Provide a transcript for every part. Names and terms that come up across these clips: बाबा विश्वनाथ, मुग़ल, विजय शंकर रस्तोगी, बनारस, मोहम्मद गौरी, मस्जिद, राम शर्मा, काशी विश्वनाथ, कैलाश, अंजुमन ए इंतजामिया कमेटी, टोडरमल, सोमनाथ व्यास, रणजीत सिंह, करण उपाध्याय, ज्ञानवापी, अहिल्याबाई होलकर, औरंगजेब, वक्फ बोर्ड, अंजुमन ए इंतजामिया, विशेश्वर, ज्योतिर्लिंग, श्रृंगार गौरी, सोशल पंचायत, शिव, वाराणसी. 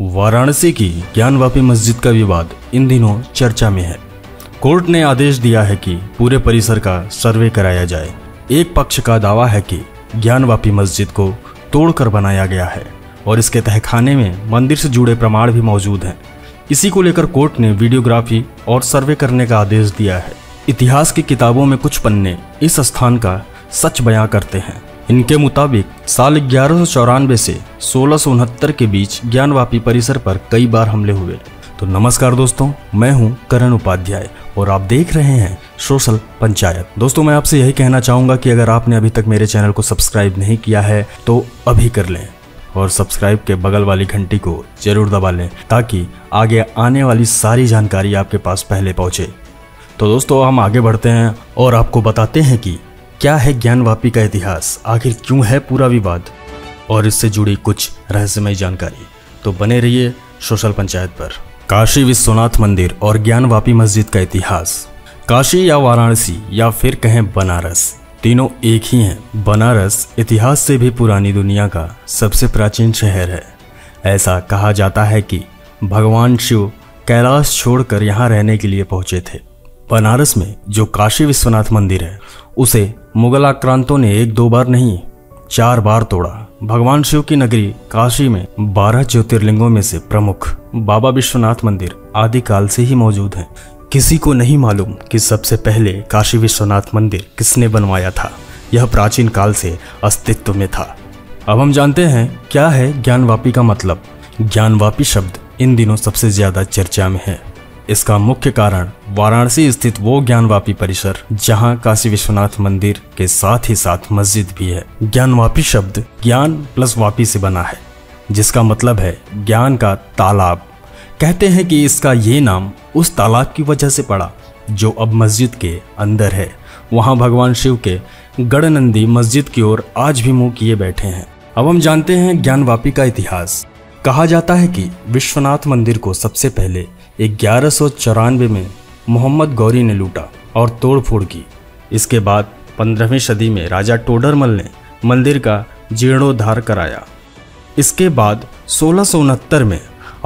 वाराणसी की ज्ञानवापी मस्जिद का विवाद इन दिनों चर्चा में है। कोर्ट ने आदेश दिया है कि पूरे परिसर का सर्वे कराया जाए। एक पक्ष का दावा है कि ज्ञानवापी मस्जिद को तोड़कर बनाया गया है और इसके तहखाने में मंदिर से जुड़े प्रमाण भी मौजूद हैं। इसी को लेकर कोर्ट ने वीडियोग्राफी और सर्वे करने का आदेश दिया है। इतिहास की किताबों में कुछ पन्ने इस स्थान का सच बयां करते हैं। इनके मुताबिक साल 1194 से 1669 के बीच ज्ञानवापी परिसर पर कई बार हमले हुए। तो नमस्कार दोस्तों, मैं हूं करण उपाध्याय और आप देख रहे हैं सोशल पंचायत। दोस्तों, मैं आपसे यही कहना चाहूँगा कि अगर आपने अभी तक मेरे चैनल को सब्सक्राइब नहीं किया है तो अभी कर लें और सब्सक्राइब के बगल वाली घंटी को जरूर दबा लें ताकि आगे आने वाली सारी जानकारी आपके पास पहले पहुँचे। तो दोस्तों, हम आगे बढ़ते हैं और आपको बताते हैं कि क्या है ज्ञानवापी का इतिहास, आखिर क्यों है पूरा विवाद और इससे जुड़ी कुछ रहस्यमय जानकारी। तो बने रहिए सोशल पंचायत पर। काशी विश्वनाथ मंदिर और ज्ञानवापी मस्जिद का इतिहास। काशी या वाराणसी या फिर कहें बनारस, तीनों एक ही हैं। बनारस इतिहास से भी पुरानी दुनिया का सबसे प्राचीन शहर है। ऐसा कहा जाता है कि भगवान शिव कैलाश छोड़कर यहाँ रहने के लिए पहुँचे थे। बनारस में जो काशी विश्वनाथ मंदिर है उसे मुग़ल आक्रांतों ने एक दो बार नहीं, 4 बार तोड़ा। भगवान शिव की नगरी काशी में 12 ज्योतिर्लिंगों में से प्रमुख बाबा विश्वनाथ मंदिर आदिकाल से ही मौजूद है। किसी को नहीं मालूम कि सबसे पहले काशी विश्वनाथ मंदिर किसने बनवाया था। यह प्राचीन काल से अस्तित्व में था। अब हम जानते हैं क्या है ज्ञानवापी का मतलब। ज्ञानवापी शब्द इन दिनों सबसे ज़्यादा चर्चा में है। इसका मुख्य कारण वाराणसी स्थित वो ज्ञानवापी परिसर जहां काशी विश्वनाथ मंदिर के साथ ही साथ मस्जिद भी है। ज्ञानवापी शब्द ज्ञान प्लस वापी से बना है जिसका मतलब है ज्ञान का तालाब। कहते हैं कि इसका ये नाम उस तालाब की वजह से पड़ा जो अब मस्जिद के अंदर है। वहां भगवान शिव के गढ़नंदी मस्जिद की ओर आज भी मुँह किए बैठे हैं। अब हम जानते हैं ज्ञानवापी का इतिहास। कहा जाता है कि विश्वनाथ मंदिर को सबसे पहले 1194 में मोहम्मद गौरी ने लूटा और तोड़फोड़ की। इसके बाद 15वीं सदी में राजा टोडरमल ने मंदिर का जीर्णोद्धार कराया। इसके बाद 1669 में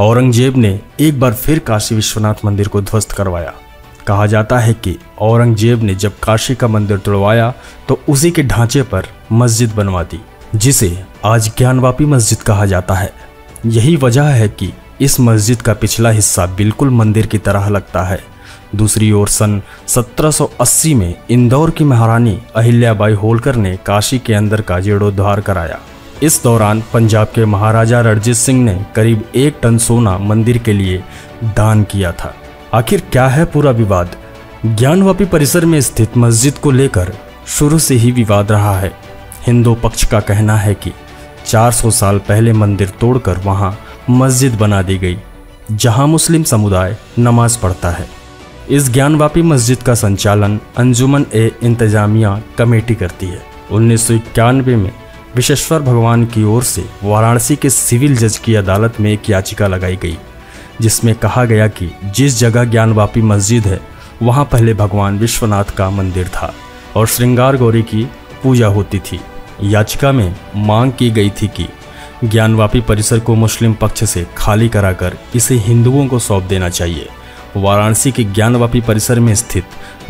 औरंगजेब ने एक बार फिर काशी विश्वनाथ मंदिर को ध्वस्त करवाया। कहा जाता है कि औरंगजेब ने जब काशी का मंदिर तोड़वाया तो उसी के ढांचे पर मस्जिद बनवा दी जिसे आज ज्ञानवापी मस्जिद कहा जाता है। यही वजह है कि इस मस्जिद का पिछला हिस्सा बिल्कुल मंदिर की तरह लगता है। दूसरी ओर सन 1780 में इंदौर की महारानी अहिल्याबाई होलकर ने काशी के अंदर का जीर्णोद्धार कराया। इस दौरान पंजाब के महाराजा रणजीत सिंह ने करीब 1 टन सोना मंदिर के लिए दान किया था। आखिर क्या है पूरा विवाद। ज्ञानवापी परिसर में स्थित मस्जिद को लेकर शुरू से ही विवाद रहा है। हिंदू पक्ष का कहना है कि 400 साल पहले मंदिर तोड़कर वहाँ मस्जिद बना दी गई जहाँ मुस्लिम समुदाय नमाज पढ़ता है। इस ज्ञानवापी मस्जिद का संचालन अंजुमन ए इंतजामिया कमेटी करती है। 1991 में विशेश्वर भगवान की ओर से वाराणसी के सिविल जज की अदालत में एक याचिका लगाई गई जिसमें कहा गया कि जिस जगह ज्ञानवापी मस्जिद है वहाँ पहले भगवान विश्वनाथ का मंदिर था और श्रृंगार गौरी की पूजा होती थी। याचिका में मांग की गई थी कि ज्ञानवापी परिसर को मुस्लिम पक्ष से खाली कराकर इसे हिंदुओं को सौंप देना चाहिए। वाराणसी के ज्ञानवापी परिसर में स्थित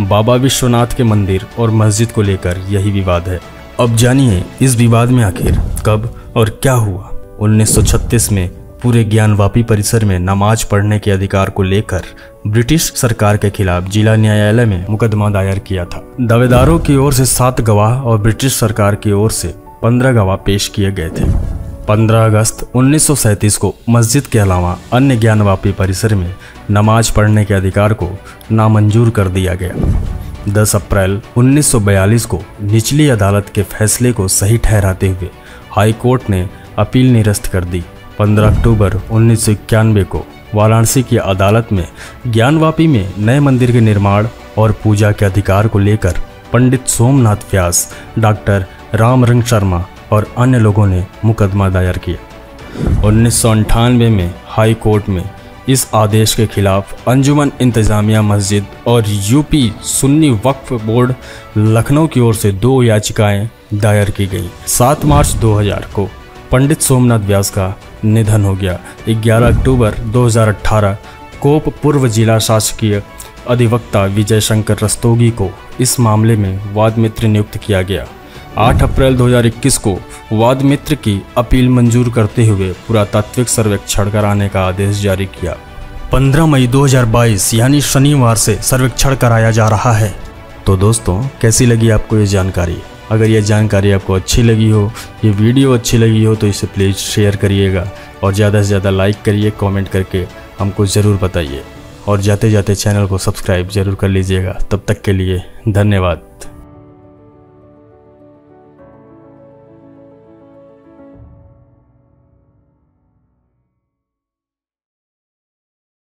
बाबा विश्वनाथ के मंदिर और मस्जिद को लेकर यही विवाद है। अब जानिए इस विवाद में आखिर कब और क्या हुआ। 1936 में पूरे ज्ञानवापी परिसर में नमाज पढ़ने के अधिकार को लेकर ब्रिटिश सरकार के खिलाफ जिला न्यायालय में मुकदमा दायर किया था। दावेदारों की ओर से 7 गवाह और ब्रिटिश सरकार की ओर से 15 गवाह पेश किए गए थे। 15 अगस्त 1937 को मस्जिद के अलावा अन्य ज्ञानवापी परिसर में नमाज पढ़ने के अधिकार को नामंजूर कर दिया गया। 10 अप्रैल 1942 को निचली अदालत के फैसले को सही ठहराते हुए हाईकोर्ट ने अपील निरस्त कर दी। 15 अक्टूबर 1991 को वाराणसी की अदालत में ज्ञानवापी में नए मंदिर के निर्माण और पूजा के अधिकार को लेकर पंडित सोमनाथ व्यास, डॉक्टर राम शर्मा और अन्य लोगों ने मुकदमा दायर किया। 1998 में हाई कोर्ट में इस आदेश के खिलाफ अंजुमन इंतजामिया मस्जिद और यूपी सुन्नी वक्फ बोर्ड लखनऊ की ओर से 2 याचिकाएँ दायर की गई। 7 मार्च 2000 को पंडित सोमनाथ व्यास का निधन हो गया। 11 अक्टूबर 2018 कोप पूर्व जिला शासकीय अधिवक्ता विजय शंकर रस्तोगी को इस मामले में वाद मित्र नियुक्त किया गया। 8 अप्रैल 2021 को वाद मित्र की अपील मंजूर करते हुए पुरातात्विक सर्वेक्षण कराने का आदेश जारी किया। 15 मई 2022 यानी शनिवार से सर्वेक्षण कराया जा रहा है। तो दोस्तों, कैसी लगी आपको ये जानकारी? अगर ये जानकारी आपको अच्छी लगी हो, ये वीडियो अच्छी लगी हो, तो इसे प्लीज़ शेयर करिएगा और ज़्यादा से ज़्यादा लाइक करिए, कमेंट करके हमको ज़रूर बताइए और जाते जाते चैनल को सब्सक्राइब ज़रूर कर लीजिएगा। तब तक के लिए धन्यवाद।